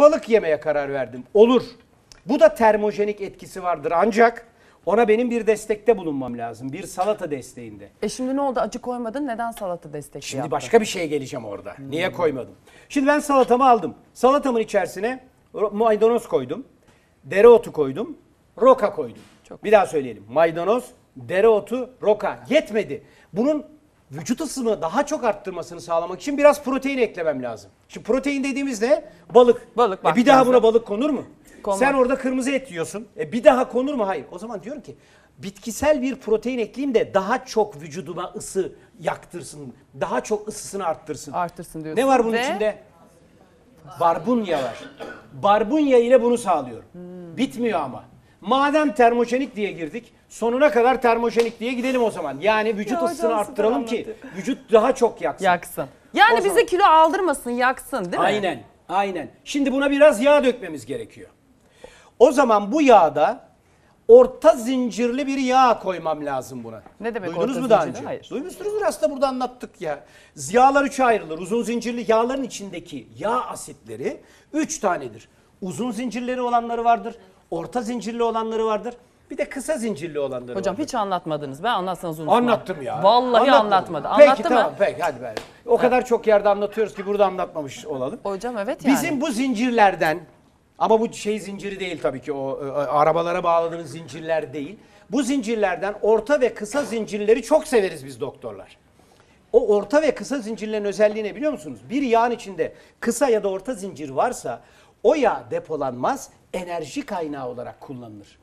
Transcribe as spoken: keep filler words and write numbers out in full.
balık yemeye karar verdim. Olur. Bu da termojenik etkisi vardır ancak ona benim bir destekte bulunmam lazım. Bir salata desteğinde. E şimdi ne oldu? Acı koymadın. Neden salata destekli Şimdi yaptın? başka bir şeye geleceğim orada. Hmm. Niye koymadım? Şimdi ben salatamı aldım. Salatamın içerisine maydanoz koydum. Dereotu koydum. Roka koydum. Çok bir daha söyleyelim. Maydanoz, dereotu, roka. Yetmedi. Bunun vücut ısını daha çok arttırmasını sağlamak için biraz protein eklemem lazım. Şimdi protein dediğimiz ne? Balık. Balık. E bir daha buna balık konur mu? Konmaz. Sen orada kırmızı et yiyorsun. E bir daha konur mu? Hayır. O zaman diyorum ki bitkisel bir protein ekleyeyim de daha çok vücuduma ısı yaktırsın. Daha çok ısısını arttırsın. Arttırsın diyorsun. Ne var bunun Ve... içinde? Barbunya var. Barbunya ile bunu sağlıyorum. Hmm. Bitmiyor ama. Madem termojenik diye girdik, sonuna kadar termojenik diye gidelim o zaman. Yani vücut ısısını arttıralım ki vücut daha çok yaksın. Yaksın. Yani o bize zaman. kilo aldırmasın, yaksın değil mi? Aynen, aynen. Şimdi buna biraz yağ dökmemiz gerekiyor. O zaman bu yağda orta zincirli bir yağ koymam lazım buna. Ne demek Duydunuz orta mu daha önce? Hayır. Duymuşsunuzdur aslında, burada anlattık ya. Yağlar üçe ayrılır. Uzun zincirli yağların içindeki yağ asitleri üç tanedir. Uzun zincirleri olanları vardır. Orta zincirli olanları vardır. Bir de kısa zincirli olanları Hocam, vardır. Hocam hiç anlatmadınız. Ben anlatsanız unutmam. Anlattım ya. Vallahi anlatmadı. Peki Anlattı tamam mı? peki hadi ben. O ha. kadar çok yerde anlatıyoruz ki burada anlatmamış olalım. Hocam evet yani. Bizim bu zincirlerden, ama bu şey zinciri değil tabii ki, o e, arabalara bağladığınız zincirler değil. Bu zincirlerden orta ve kısa zincirleri çok severiz biz doktorlar. O orta ve kısa zincirlerin özelliği ne biliyor musunuz? Bir yağın içinde kısa ya da orta zincir varsa o yağ depolanmaz, enerji kaynağı olarak kullanılır.